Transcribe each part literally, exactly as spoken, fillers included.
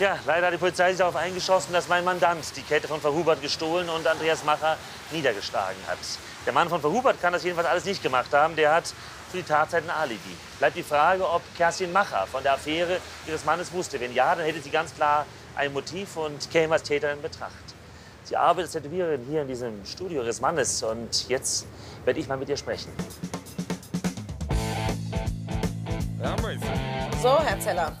Ja, leider hat die Polizei sich darauf eingeschossen, dass mein Mandant die Kette von Frau Hubert gestohlen und Andreas Macher niedergeschlagen hat. Der Mann von Frau Hubert kann das jedenfalls alles nicht gemacht haben. Der hat für die Tatzeit ein Alibi. Bleibt die Frage, ob Kerstin Macher von der Affäre ihres Mannes wusste. Wenn ja, dann hätte sie ganz klar ein Motiv und käme als Täter in Betracht. Sie arbeitet als Tätowiererin hier in diesem Studio ihres Mannes. Und jetzt werde ich mal mit ihr sprechen. So, Herr Zeller.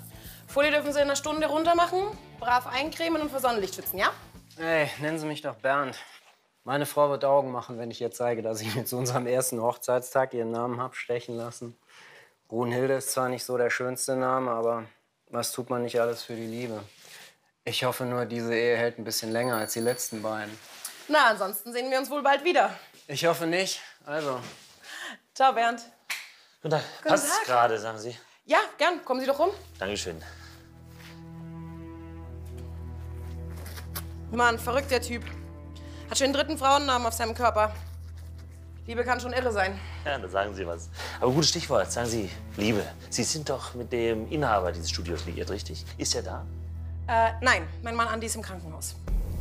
Folie dürfen Sie in einer Stunde runter machen, brav eincremen und vor Sonnenlicht schützen, ja? Hey, nennen Sie mich doch Bernd. Meine Frau wird Augen machen, wenn ich jetzt zeige, dass ich mir zu unserem ersten Hochzeitstag ihren Namen habe stechen lassen. Brunhilde ist zwar nicht so der schönste Name, aber was tut man nicht alles für die Liebe? Ich hoffe nur, diese Ehe hält ein bisschen länger als die letzten beiden. Na, ansonsten sehen wir uns wohl bald wieder. Ich hoffe nicht, also. Ciao, Bernd. Guten Tag. Passt's gerade, sagen Sie? Ja, gern. Kommen Sie doch rum. Dankeschön. Mann, verrückt der Typ. Hat schon den dritten Frauennamen auf seinem Körper. Liebe kann schon irre sein. Ja, da sagen Sie was. Aber gutes Stichwort, sagen Sie, Liebe. Sie sind doch mit dem Inhaber dieses Studios liiert, richtig? Ist er da? Äh, nein, mein Mann Andi ist im Krankenhaus.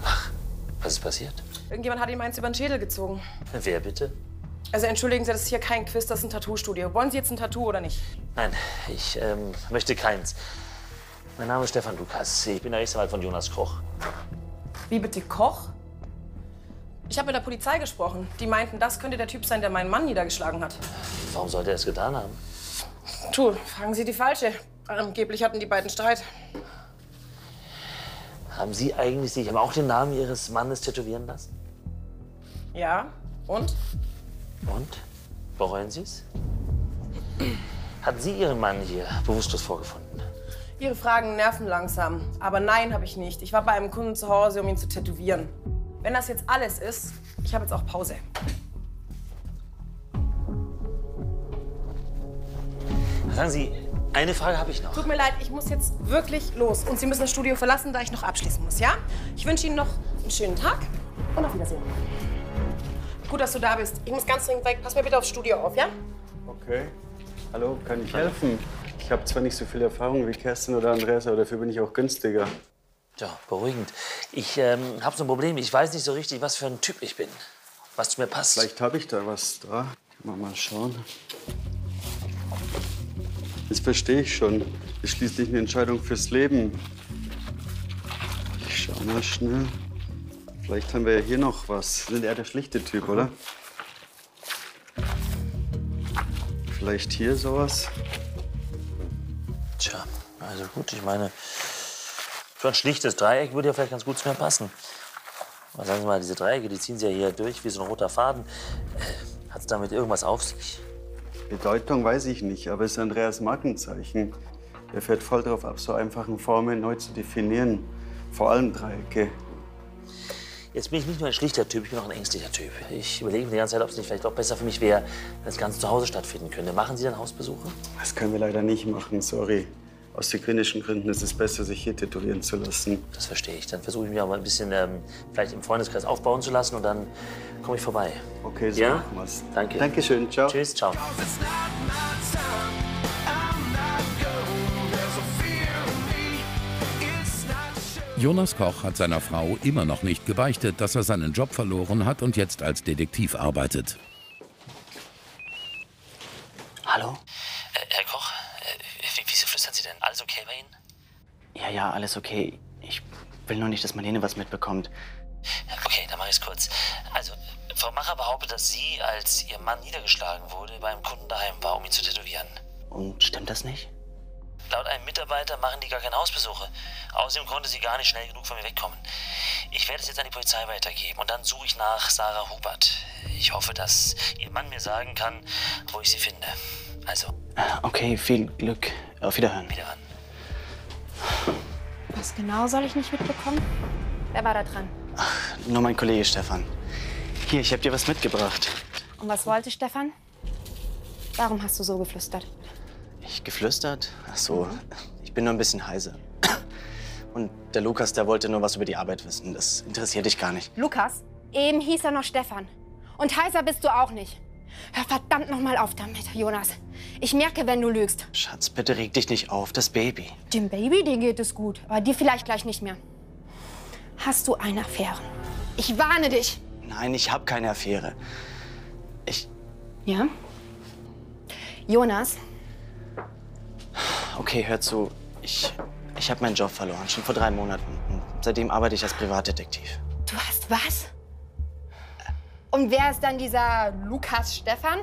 Ach, was ist passiert? Irgendjemand hat ihm eins über den Schädel gezogen. Wer bitte? Also entschuldigen Sie, das ist hier kein Quiz, das ist ein Tattoo-Studio. Wollen Sie jetzt ein Tattoo oder nicht? Nein, ich ähm, möchte keins. Mein Name ist Stefan Lukas. Ich bin der Rechtsanwalt von Jonas Koch. Wie bitte, Koch? Ich habe mit der Polizei gesprochen. Die meinten, das könnte der Typ sein, der meinen Mann niedergeschlagen hat. Warum sollte er es getan haben? Tu, fragen Sie die Falsche. Angeblich hatten die beiden Streit. Haben Sie eigentlich sich aber auch den Namen Ihres Mannes tätowieren lassen? Ja, und? Und? Bereuen Sie es? Hatten Sie Ihren Mann hier bewusstlos vorgefunden? Ihre Fragen nerven langsam. Aber nein, habe ich nicht. Ich war bei einem Kunden zu Hause, um ihn zu tätowieren. Wenn das jetzt alles ist, ich habe jetzt auch Pause. Sagen Sie, eine Frage habe ich noch. Tut mir leid, ich muss jetzt wirklich los. Und Sie müssen das Studio verlassen, da ich noch abschließen muss, ja? Ich wünsche Ihnen noch einen schönen Tag und auf Wiedersehen. Gut, dass du da bist. Ich muss ganz dringend weg. Pass mir bitte aufs Studio auf, ja? Okay. Hallo, kann ich helfen? Ich habe zwar nicht so viel Erfahrung wie Kerstin oder Andreas, aber dafür bin ich auch günstiger. Ja, beruhigend. Ich ähm, habe so ein Problem. Ich weiß nicht so richtig, was für ein Typ ich bin. Was zu mir passt. Vielleicht habe ich da was da. Mal, mal schauen. Das verstehe ich schon. Ist schließlich eine Entscheidung fürs Leben. Ich schau mal schnell. Vielleicht haben wir ja hier noch was. Sind eher der schlichte Typ, oder? Vielleicht hier sowas? Tja, also gut, ich meine, für ein schlichtes Dreieck würde ja vielleicht ganz gut zu mir passen. Aber sagen Sie mal, diese Dreiecke, die ziehen Sie ja hier durch wie so ein roter Faden. Äh, hat es damit irgendwas auf sich? Bedeutung weiß ich nicht, aber es ist Andreas Markenzeichen. Er fährt voll drauf ab, so einfachen Formen neu zu definieren. Vor allem Dreiecke. Jetzt bin ich nicht nur ein schlichter Typ, ich bin auch ein ängstlicher Typ. Ich überlege mir die ganze Zeit, ob es nicht vielleicht auch besser für mich wäre, wenn das Ganze zu Hause stattfinden könnte. Machen Sie dann Hausbesuche? Das können wir leider nicht machen, sorry. Aus hygienischen Gründen ist es besser, sich hier tätowieren zu lassen. Das verstehe ich. Dann versuche ich mich auch mal ein bisschen ähm, vielleicht im Freundeskreis aufbauen zu lassen und dann komme ich vorbei. Okay, so ja? Machen wir's. Danke. Dankeschön, ciao. Tschüss, ciao. Jonas Koch hat seiner Frau immer noch nicht gebeichtet, dass er seinen Job verloren hat und jetzt als Detektiv arbeitet. Hallo? Äh, Herr Koch, äh, wieso flüstern Sie denn? Alles okay bei Ihnen? Ja, ja, alles okay. Ich will nur nicht, dass Marlene was mitbekommt. Okay, dann mache ich es kurz. Also, Frau Macher behauptet, dass sie, als ihr Mann niedergeschlagen wurde, bei einem Kunden daheim war, um ihn zu tätowieren. Und stimmt das nicht? Laut einem Mitarbeiter machen die gar keine Hausbesuche. Außerdem konnte sie gar nicht schnell genug von mir wegkommen. Ich werde es jetzt an die Polizei weitergeben und dann suche ich nach Sarah Hubert. Ich hoffe, dass ihr Mann mir sagen kann, wo ich sie finde. Also. Okay, viel Glück. Auf Wiederhören. Wiederhören. Was genau soll ich nicht mitbekommen? Wer war da dran? Ach, nur mein Kollege Stefan. Hier, ich habe dir was mitgebracht. Und was wollte Stefan? Warum hast du so geflüstert? Ich geflüstert? Ach so, ich bin nur ein bisschen heiser. Und der Lukas, der wollte nur was über die Arbeit wissen. Das interessiert dich gar nicht. Lukas? Eben hieß er noch Stefan. Und heiser bist du auch nicht. Hör verdammt noch mal auf damit, Jonas. Ich merke, wenn du lügst. Schatz, bitte reg dich nicht auf, das Baby. Dem Baby, dem geht es gut, aber dir vielleicht gleich nicht mehr. Hast du eine Affäre? Ich warne dich. Nein, ich habe keine Affäre. Ich... Ja? Jonas? Okay, hör zu. Ich, ich habe meinen Job verloren, schon vor drei Monaten. Und seitdem arbeite ich als Privatdetektiv. Du hast was? Und wer ist dann dieser Lukas Stefan?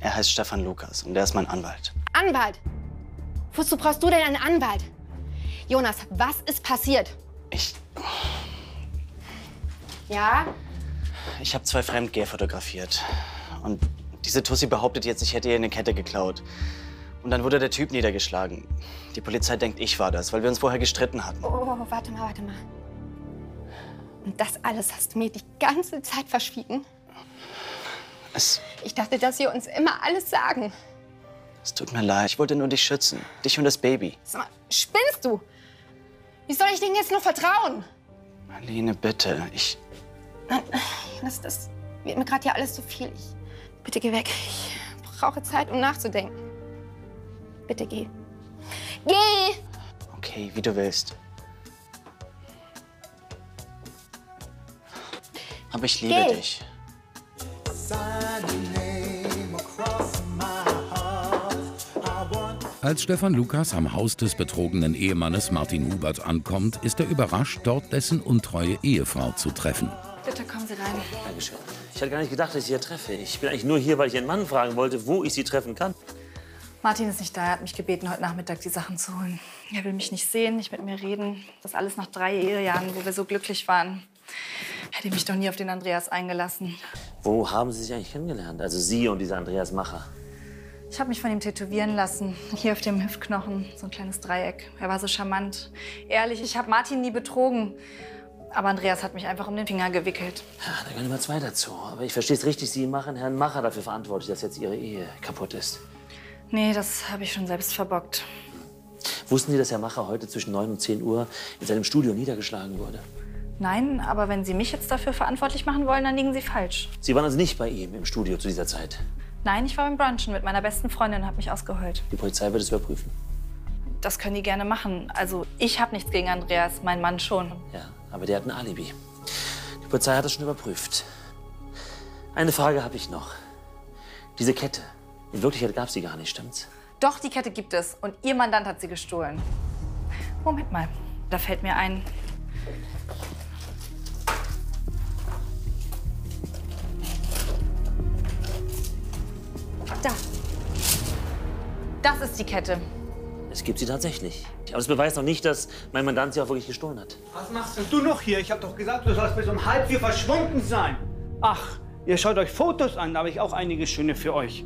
Er heißt Stefan Lukas und der ist mein Anwalt. Anwalt? Wozu brauchst du denn einen Anwalt? Jonas, was ist passiert? Ich... Ja? Ich habe zwei Fremdgeher fotografiert. Und diese Tussi behauptet jetzt, ich hätte ihr eine Kette geklaut. Und dann wurde der Typ niedergeschlagen. Die Polizei denkt, ich war das, weil wir uns vorher gestritten hatten. Oh, oh, warte mal, warte mal. Und das alles hast du mir die ganze Zeit verschwiegen? Es ich dachte, dass wir uns immer alles sagen. Es tut mir leid, ich wollte nur dich schützen. Dich und das Baby. Sag mal, spinnst du? Wie soll ich denen jetzt nur vertrauen? Marlene, bitte, ich... Nein, das, das wird mir gerade ja alles zu viel. Ich, bitte geh weg. Ich brauche Zeit, um nachzudenken. Bitte geh. Geh! Okay, wie du willst. Aber ich liebe geh. dich. Als Stefan Lukas am Haus des betrogenen Ehemannes Martin Hubert ankommt, ist er überrascht, dort dessen untreue Ehefrau zu treffen. Bitte kommen Sie rein. Dankeschön. Ich hatte gar nicht gedacht, dass ich Sie hier treffe. Ich bin eigentlich nur hier, weil ich Ihren Mann fragen wollte, wo ich Sie treffen kann. Martin ist nicht da. Er hat mich gebeten, heute Nachmittag die Sachen zu holen. Er will mich nicht sehen, nicht mit mir reden. Das alles nach drei Ehejahren, wo wir so glücklich waren. Hätte mich doch nie auf den Andreas eingelassen. Wo haben Sie sich eigentlich kennengelernt? Also Sie und dieser Andreas Macher. Ich habe mich von ihm tätowieren lassen, hier auf dem Hüftknochen, so ein kleines Dreieck. Er war so charmant, ehrlich, ich habe Martin nie betrogen. Aber Andreas hat mich einfach um den Finger gewickelt. Ja, da gehören immer zwei dazu. Aber ich verstehe es richtig, Sie machen Herrn Macher dafür verantwortlich, dass jetzt Ihre Ehe kaputt ist. Nee, das habe ich schon selbst verbockt. Wussten Sie, dass Herr Macher heute zwischen neun und zehn Uhr in seinem Studio niedergeschlagen wurde? Nein, aber wenn Sie mich jetzt dafür verantwortlich machen wollen, dann liegen Sie falsch. Sie waren also nicht bei ihm im Studio zu dieser Zeit? Nein, ich war beim Brunchen mit meiner besten Freundin und habe mich ausgeheult. Die Polizei wird es überprüfen. Das können die gerne machen. Also ich habe nichts gegen Andreas, mein Mann schon. Ja, aber der hat ein Alibi. Die Polizei hat das schon überprüft. Eine Frage habe ich noch. Diese Kette, in Wirklichkeit gab es die gar nicht, stimmt's? Doch, die Kette gibt es und Ihr Mandant hat sie gestohlen. Moment mal, da fällt mir ein. Da. Das ist die Kette. Es gibt sie tatsächlich. Aber es beweist noch nicht, dass mein Mandant sie auch wirklich gestohlen hat. Was machst denn du noch hier? Ich habe doch gesagt, du sollst bis um halb vier verschwunden sein. Ach, ihr schaut euch Fotos an, da habe ich auch einige schöne für euch.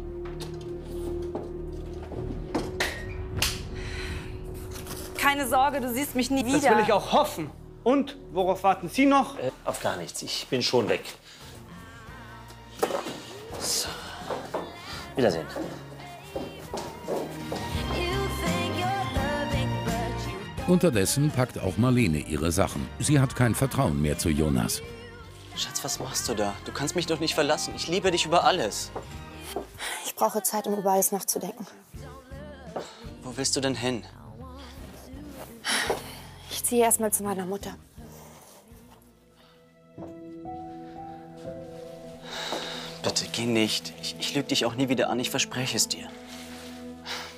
Keine Sorge, du siehst mich nie wieder. Das will ich auch hoffen. Und, worauf warten Sie noch? Äh, auf gar nichts, ich bin schon weg. So. Wiedersehen. Unterdessen packt auch Marlene ihre Sachen. Sie hat kein Vertrauen mehr zu Jonas. Schatz, was machst du da? Du kannst mich doch nicht verlassen. Ich liebe dich über alles. Ich brauche Zeit, um über alles nachzudenken. Wo willst du denn hin? Ich ziehe erst mal zu meiner Mutter. Bitte, geh nicht. Ich, ich lüge dich auch nie wieder an, ich verspreche es dir.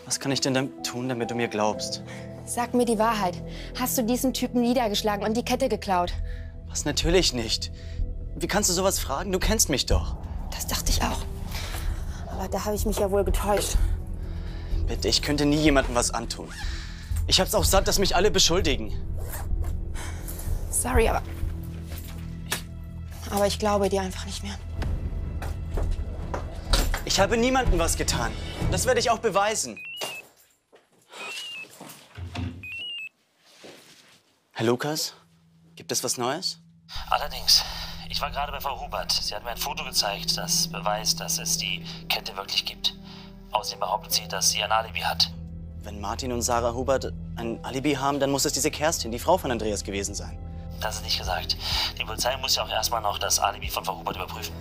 Was kann ich denn dann tun, damit du mir glaubst? Sag mir die Wahrheit. Hast du diesen Typen niedergeschlagen und die Kette geklaut? Was, natürlich nicht. Wie kannst du sowas fragen? Du kennst mich doch. Das dachte ich auch. Aber da habe ich mich ja wohl getäuscht. Bitte, ich könnte nie jemandem was antun. Ich hab's auch satt, dass mich alle beschuldigen. Sorry, aber... Ich... Aber ich glaube dir einfach nicht mehr. Ich habe niemandem was getan. Das werde ich auch beweisen. Herr Lukas, gibt es was Neues? Allerdings. Ich war gerade bei Frau Hubert. Sie hat mir ein Foto gezeigt, das beweist, dass es die Kette wirklich gibt. Außerdem behauptet sie, dass sie ein Alibi hat. Wenn Martin und Sarah Hubert ein Alibi haben, dann muss es diese Kerstin, die Frau von Andreas, gewesen sein. Das ist nicht gesagt. Die Polizei muss ja auch erstmal noch das Alibi von Frau Hubert überprüfen.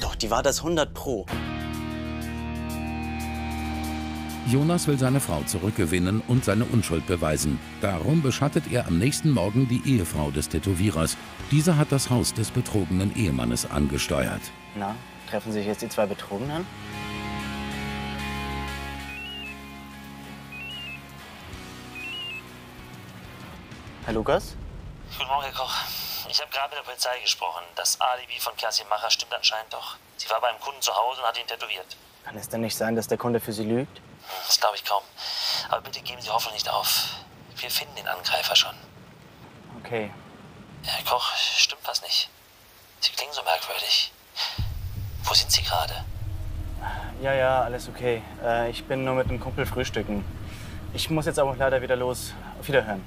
Doch, die war das hundert Pro. Jonas will seine Frau zurückgewinnen und seine Unschuld beweisen. Darum beschattet er am nächsten Morgen die Ehefrau des Tätowierers. Diese hat das Haus des betrogenen Ehemannes angesteuert. Na, treffen sich jetzt die zwei Betrogenen? Herr Lukas? Guten Morgen, Herr Koch. Ich habe gerade mit der Polizei gesprochen. Das Alibi von Kerstin Macher stimmt anscheinend doch. Sie war bei einem Kunden zu Hause und hat ihn tätowiert. Kann es denn nicht sein, dass der Kunde für Sie lügt? Das glaube ich kaum. Aber bitte geben Sie Hoffnung nicht auf. Wir finden den Angreifer schon. Okay. Herr Koch, stimmt was nicht. Sie klingen so merkwürdig. Wo sind Sie gerade? Ja, ja, alles okay. Äh, ich bin nur mit einem Kumpel frühstücken. Ich muss jetzt aber leider wieder los. Auf Wiederhören.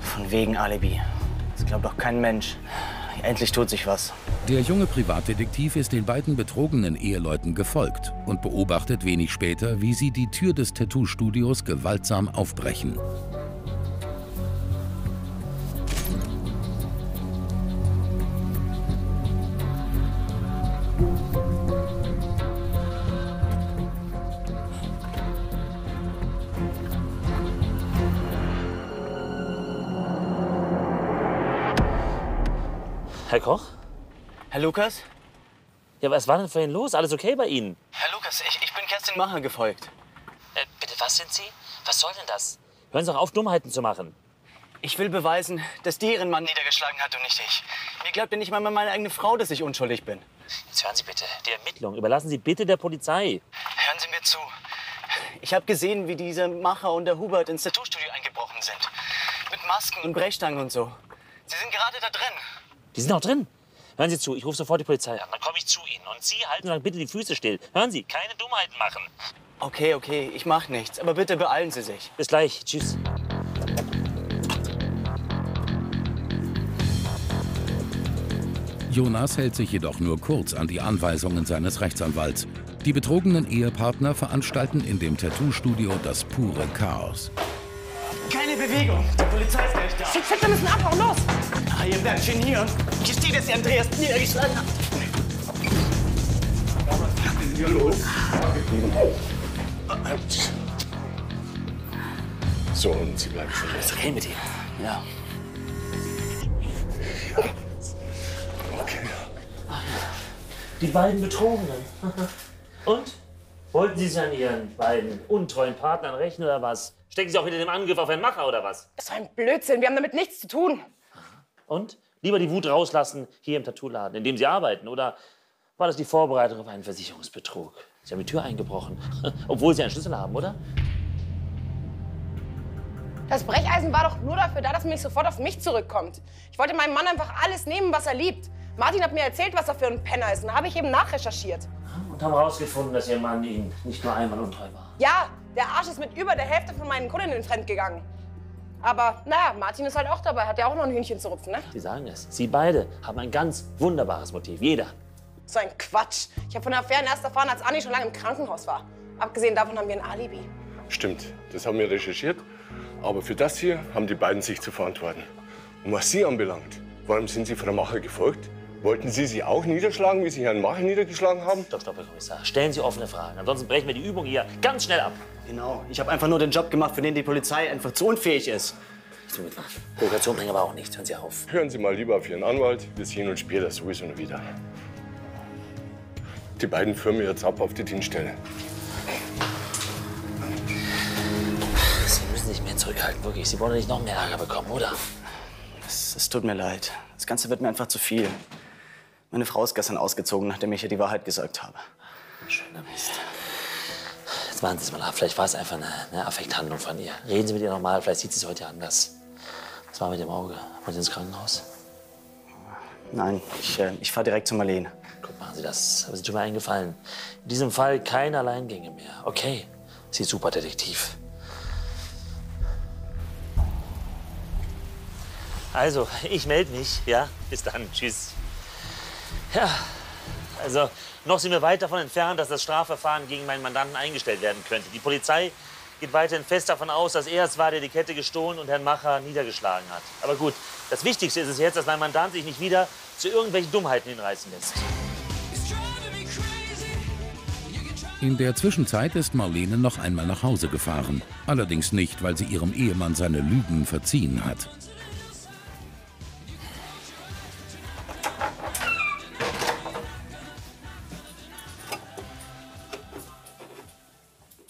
Von wegen Alibi. Das glaubt doch kein Mensch. Endlich tut sich was. Der junge Privatdetektiv ist den beiden betrogenen Eheleuten gefolgt und beobachtet wenig später, wie sie die Tür des Tattoo-Studios gewaltsam aufbrechen. Herr Koch? Herr Lukas? Ja, was war denn vorhin los? Alles okay bei Ihnen? Herr Lukas, ich, ich bin Kerstin Macher gefolgt. Äh, bitte, was sind Sie? Was soll denn das? Hören Sie doch auf, Dummheiten zu machen. Ich will beweisen, dass die Ihren Mann niedergeschlagen hat und nicht ich. Mir glaubt ja nicht mal meine eigene Frau, dass ich unschuldig bin. Jetzt hören Sie bitte. Die Ermittlung überlassen Sie bitte der Polizei. Hören Sie mir zu. Ich habe gesehen, wie diese Macher und der Hubert ins Tattoo-Studio eingebrochen sind. Mit Masken und Brechstangen und so. Sie sind gerade da drin. Die sind auch drin. Hören Sie zu, ich rufe sofort die Polizei an. Dann komme ich zu Ihnen. Und Sie halten dann bitte die Füße still. Hören Sie, keine Dummheiten machen. Okay, okay, ich mache nichts. Aber bitte beeilen Sie sich. Bis gleich. Tschüss. Jonas hält sich jedoch nur kurz an die Anweisungen seines Rechtsanwalts. Die betrogenen Ehepartner veranstalten in dem Tattoo-Studio das pure Chaos. Keine Bewegung. Die Polizei ist gleich da. Schick, schick, wir müssen abhauen, los! Ah, ihr bleibt schön hier. Hier steht, dass ihr Andreas niedergeschlagen habt. Was ist denn hier los? So, und Sie bleiben schon. Ist okay mit Ihnen? Ja. Ja. Okay. Die beiden Betrogenen. Und? Wollten Sie sich an Ihren beiden untreuen Partnern rächen oder was? Stecken Sie auch hinter dem Angriff auf Herrn Macher oder was? Das ist ein Blödsinn, wir haben damit nichts zu tun. Und? Lieber die Wut rauslassen hier im Tattoo-Laden, in dem Sie arbeiten? Oder war das die Vorbereitung auf einen Versicherungsbetrug? Sie haben die Tür eingebrochen, obwohl Sie einen Schlüssel haben, oder? Das Brecheisen war doch nur dafür da, dass man nicht sofort auf mich zurückkommt. Ich wollte meinem Mann einfach alles nehmen, was er liebt. Martin hat mir erzählt, was er für ein Penner ist, und da habe ich eben nachrecherchiert. Und haben herausgefunden, dass Ihr Mann Ihnen nicht nur einmal untreu war. Ja, der Arsch ist mit über der Hälfte von meinen Kundinnen fremdgegangen. Aber naja, Martin ist halt auch dabei, hat ja auch noch ein Hühnchen zu rupfen, ne? Sie sagen es, Sie beide haben ein ganz wunderbares Motiv, jeder. So ein Quatsch. Ich habe von der Affäre erst erfahren, als Anni schon lange im Krankenhaus war. Abgesehen davon haben wir ein Alibi. Stimmt, das haben wir recherchiert. Aber für das hier haben die beiden sich zu verantworten. Und was Sie anbelangt, warum sind Sie Frau Macher gefolgt? Wollten Sie sie auch niederschlagen, wie Sie Herrn Macher niedergeschlagen haben? Stopp, stopp, Herr Kommissar. Stellen Sie offene Fragen. Ansonsten brechen wir die Übung hier ganz schnell ab. Genau. Ich habe einfach nur den Job gemacht, für den die Polizei einfach zu unfähig ist. Provokation bringen aber auch nichts. Hören Sie auf. Hören Sie mal lieber auf Ihren Anwalt. Wir sehen uns später sowieso noch wieder. Die beiden führen wir jetzt ab auf die Dienststelle. Sie müssen sich mehr zurückhalten, wirklich. Sie wollen nicht noch mehr Ärger bekommen, oder? Es, es tut mir leid. Das Ganze wird mir einfach zu viel. Meine Frau ist gestern ausgezogen, nachdem ich ihr die Wahrheit gesagt habe. Schöner Mist. Jetzt warten Sie es mal ab. Vielleicht war es einfach eine, eine Affekthandlung von ihr. Reden Sie mit ihr normal, vielleicht sieht sie es heute anders. Was war mit dem Auge? Wollen Sie ins Krankenhaus? Nein, ich, äh, ich fahre direkt zu Marlene. Gut, machen Sie das. Aber Sie tun mir einen Gefallen. In diesem Fall keine Alleingänge mehr. Okay, Sie ist super Detektiv. Also, ich melde mich. Ja, bis dann. Tschüss. Ja, also noch sind wir weit davon entfernt, dass das Strafverfahren gegen meinen Mandanten eingestellt werden könnte. Die Polizei geht weiterhin fest davon aus, dass er es war, der die Kette gestohlen und Herrn Macher niedergeschlagen hat. Aber gut, das Wichtigste ist es jetzt, dass mein Mandant sich nicht wieder zu irgendwelchen Dummheiten hinreißen lässt. In der Zwischenzeit ist Marlene noch einmal nach Hause gefahren. Allerdings nicht, weil sie ihrem Ehemann seine Lügen verziehen hat.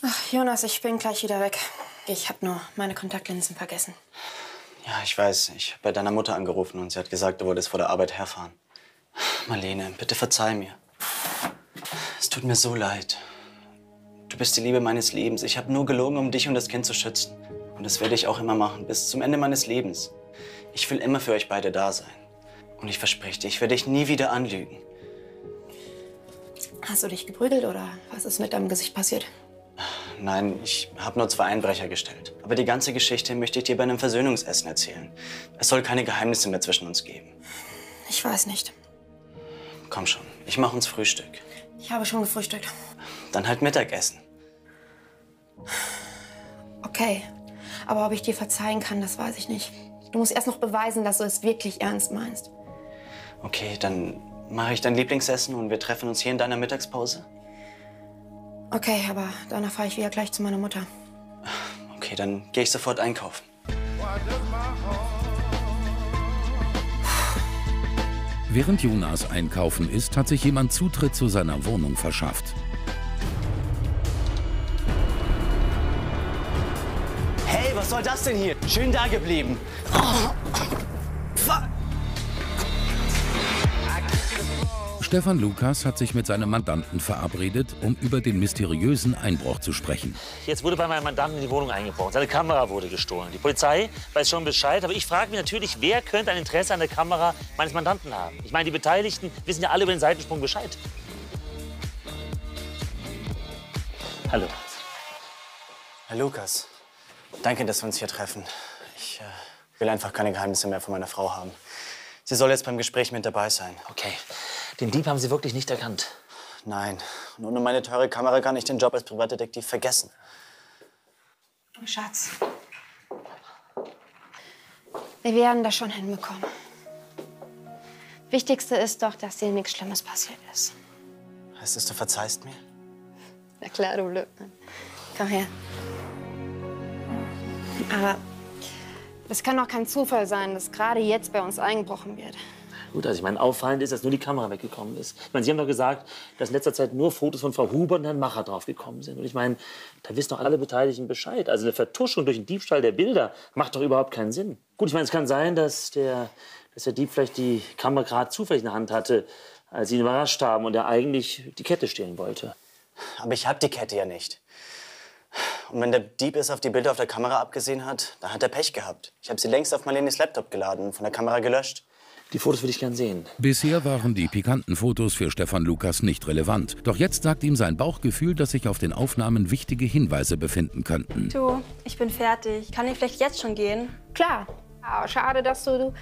Ach, Jonas, ich bin gleich wieder weg. Ich habe nur meine Kontaktlinsen vergessen. Ja, ich weiß. Ich habe bei deiner Mutter angerufen und sie hat gesagt, du wolltest vor der Arbeit herfahren. Marlene, bitte verzeih mir. Es tut mir so leid. Du bist die Liebe meines Lebens. Ich habe nur gelogen, um dich und das Kind zu schützen. Und das werde ich auch immer machen, bis zum Ende meines Lebens. Ich will immer für euch beide da sein. Und ich verspreche dir, ich werde dich nie wieder anlügen. Hast du dich geprügelt oder was ist mit deinem Gesicht passiert? Nein, ich habe nur zwei Einbrecher gestellt. Aber die ganze Geschichte möchte ich dir bei einem Versöhnungsessen erzählen. Es soll keine Geheimnisse mehr zwischen uns geben. Ich weiß nicht. Komm schon, ich mache uns Frühstück. Ich habe schon gefrühstückt. Dann halt Mittagessen. Okay, aber ob ich dir verzeihen kann, das weiß ich nicht. Du musst erst noch beweisen, dass du es wirklich ernst meinst. Okay, dann mache ich dein Lieblingsessen und wir treffen uns hier in deiner Mittagspause. Okay, aber danach fahre ich wieder gleich zu meiner Mutter. Okay, dann gehe ich sofort einkaufen. Während Jonas einkaufen ist, hat sich jemand Zutritt zu seiner Wohnung verschafft. Hey, was soll das denn hier? Schön da geblieben. Oh. Stefan Lukas hat sich mit seinem Mandanten verabredet, um über den mysteriösen Einbruch zu sprechen. Jetzt wurde bei meinem Mandanten die Wohnung eingebrochen. Seine Kamera wurde gestohlen. Die Polizei weiß schon Bescheid. Aber ich frage mich natürlich, wer könnte ein Interesse an der Kamera meines Mandanten haben? Ich meine, die Beteiligten wissen ja alle über den Seitensprung Bescheid. Hallo. Herr Lukas, danke, dass wir uns hier treffen. Ich äh, will einfach keine Geheimnisse mehr von meiner Frau haben. Sie soll jetzt beim Gespräch mit dabei sein. Okay. Den Dieb haben Sie wirklich nicht erkannt? Nein. Und ohne meine teure Kamera kann ich den Job als Privatdetektiv vergessen. Schatz. Wir werden das schon hinbekommen. Wichtigste ist doch, dass dir nichts Schlimmes passiert ist. Heißt das, du verzeihst mir? Na klar, du Blödmann. Komm her. Aber das kann doch kein Zufall sein, dass gerade jetzt bei uns eingebrochen wird. Gut, also ich meine, auffallend ist, dass nur die Kamera weggekommen ist. Ich meine, Sie haben doch gesagt, dass in letzter Zeit nur Fotos von Frau Hubert und Herrn Macher draufgekommen sind. Und ich meine, da wissen doch alle Beteiligten Bescheid. Also eine Vertuschung durch den Diebstahl der Bilder macht doch überhaupt keinen Sinn. Gut, ich meine, es kann sein, dass der, dass der Dieb vielleicht die Kamera gerade zufällig in der Hand hatte, als Sie ihn überrascht haben und er eigentlich die Kette stehlen wollte. Aber ich habe die Kette ja nicht. Und wenn der Dieb es auf die Bilder auf der Kamera abgesehen hat, dann hat er Pech gehabt. Ich habe sie längst auf Marlenes Laptop geladen und von der Kamera gelöscht. Die Fotos würde ich gern sehen. Bisher waren die pikanten Fotos für Stefan Lukas nicht relevant. Doch jetzt sagt ihm sein Bauchgefühl, dass sich auf den Aufnahmen wichtige Hinweise befinden könnten. Du, ich bin fertig. Kann ich vielleicht jetzt schon gehen? Klar. Aber schade, dass du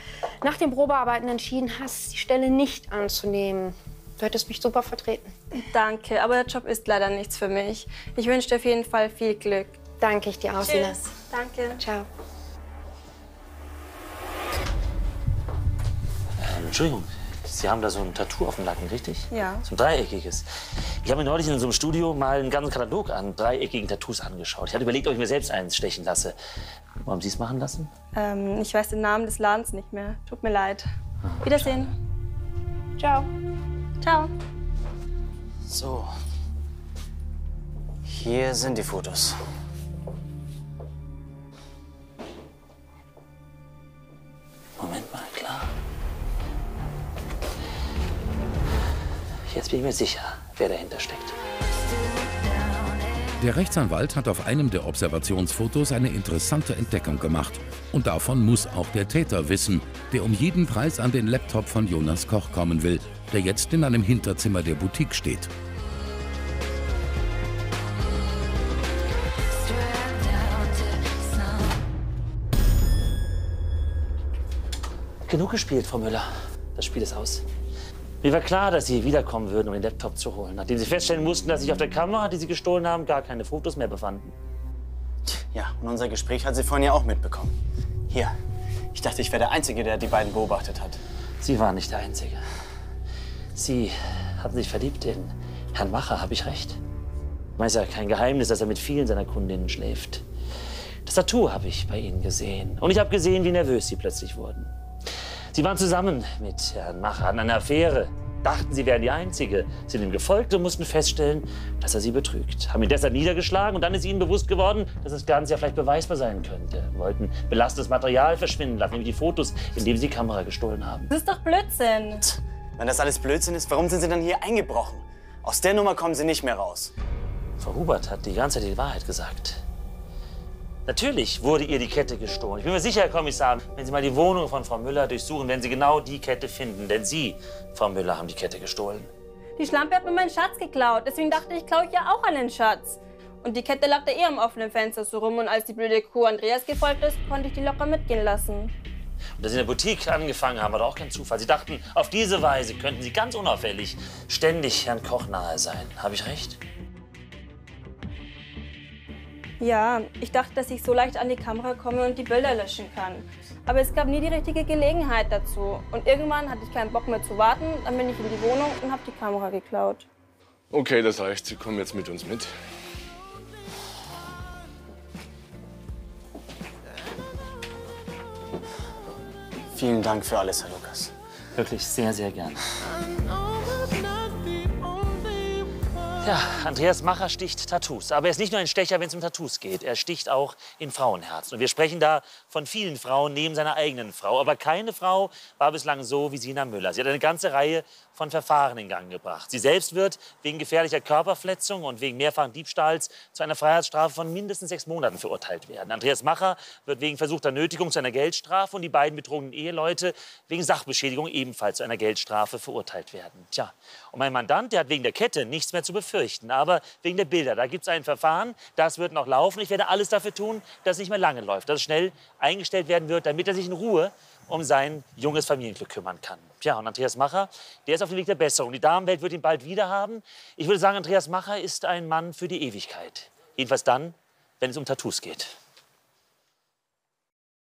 nach den Probearbeiten entschieden hast, die Stelle nicht anzunehmen. Du hättest mich super vertreten. Danke, aber der Job ist leider nichts für mich. Ich wünsche dir auf jeden Fall viel Glück. Danke ich dir auch, Sina. Tschüss. Danke. Ciao. Entschuldigung, Sie haben da so ein Tattoo auf dem Nacken, richtig? Ja. So ein dreieckiges. Ich habe mir neulich in so einem Studio mal einen ganzen Katalog an dreieckigen Tattoos angeschaut. Ich hatte überlegt, ob ich mir selbst eins stechen lasse. Wo haben Sie es machen lassen? Ähm, ich weiß den Namen des Ladens nicht mehr. Tut mir leid. Wiedersehen. Ciao. Ciao. So. Hier sind die Fotos. Moment mal, klar. Jetzt bin ich mir sicher, wer dahinter steckt. Der Rechtsanwalt hat auf einem der Observationsfotos eine interessante Entdeckung gemacht. Und davon muss auch der Täter wissen, der um jeden Preis an den Laptop von Jonas Koch kommen will, der jetzt in einem Hinterzimmer der Boutique steht. Genug gespielt, Frau Müller. Das Spiel ist aus. Mir war klar, dass Sie wiederkommen würden, um den Laptop zu holen, nachdem Sie feststellen mussten, dass sich auf der Kamera, die Sie gestohlen haben, gar keine Fotos mehr befanden. Ja, und unser Gespräch hat sie vorhin ja auch mitbekommen. Hier, ich dachte, ich wäre der Einzige, der die beiden beobachtet hat. Sie war nicht der Einzige. Sie hatten sich verliebt in Herrn Macher, habe ich recht? Es ist ja kein Geheimnis, dass er mit vielen seiner Kundinnen schläft. Das Tattoo habe ich bei ihnen gesehen. Und ich habe gesehen, wie nervös sie plötzlich wurden. Sie waren zusammen mit Herrn Macher an einer Affäre, dachten, sie wären die Einzige, sind ihm gefolgt und mussten feststellen, dass er sie betrügt. Haben ihn deshalb niedergeschlagen und dann ist ihnen bewusst geworden, dass das Ganze ja vielleicht beweisbar sein könnte. Wollten belastendes Material verschwinden lassen, nämlich die Fotos, indem sie die Kamera gestohlen haben. Das ist doch Blödsinn. Wenn das alles Blödsinn ist, warum sind sie dann hier eingebrochen? Aus der Nummer kommen sie nicht mehr raus. Frau Hubert hat die ganze Zeit die Wahrheit gesagt. Natürlich wurde ihr die Kette gestohlen. Ich bin mir sicher, Herr Kommissar, wenn Sie mal die Wohnung von Frau Müller durchsuchen, werden Sie genau die Kette finden. Denn Sie, Frau Müller, haben die Kette gestohlen. Die Schlampe hat mir meinen Schatz geklaut. Deswegen dachte ich, klaue ich ja auch an den Schatz. Und die Kette lag da eh am offenen Fenster so rum. Und als die blöde Kuh Andreas gefolgt ist, konnte ich die locker mitgehen lassen. Und dass Sie in der Boutique angefangen haben, war doch auch kein Zufall. Sie dachten, auf diese Weise könnten Sie ganz unauffällig ständig Herrn Koch nahe sein. Habe ich recht? Ja, ich dachte, dass ich so leicht an die Kamera komme und die Bilder löschen kann. Aber es gab nie die richtige Gelegenheit dazu. Und irgendwann hatte ich keinen Bock mehr zu warten, dann bin ich in die Wohnung und habe die Kamera geklaut. Okay, das reicht. Sie kommen jetzt mit uns mit. Vielen Dank für alles, Herr Lukas. Wirklich sehr, sehr gern. Ja, Andreas Macher sticht Tattoos. Aber er ist nicht nur ein Stecher, wenn es um Tattoos geht. Er sticht auch in Frauenherzen. Und wir sprechen da von vielen Frauen neben seiner eigenen Frau. Aber keine Frau war bislang so wie Sina Müller. Sie hat eine ganze Reihe von Verfahren in Gang gebracht. Sie selbst wird wegen gefährlicher Körperverletzung und wegen mehrfachen Diebstahls zu einer Freiheitsstrafe von mindestens sechs Monaten verurteilt werden. Andreas Macher wird wegen versuchter Nötigung zu einer Geldstrafe und die beiden betrogenen Eheleute wegen Sachbeschädigung ebenfalls zu einer Geldstrafe verurteilt werden. Tja, und mein Mandant, der hat wegen der Kette nichts mehr zu befürchten, aber wegen der Bilder, da gibt es ein Verfahren, das wird noch laufen. Ich werde alles dafür tun, dass es nicht mehr lange läuft, dass es schnell eingestellt werden wird, damit er sich in Ruhe um sein junges Familienglück kümmern kann. Tja, und Andreas Macher, der ist auf dem Weg der Besserung. Die Damenwelt wird ihn bald wieder haben. Ich würde sagen, Andreas Macher ist ein Mann für die Ewigkeit. Jedenfalls dann, wenn es um Tattoos geht.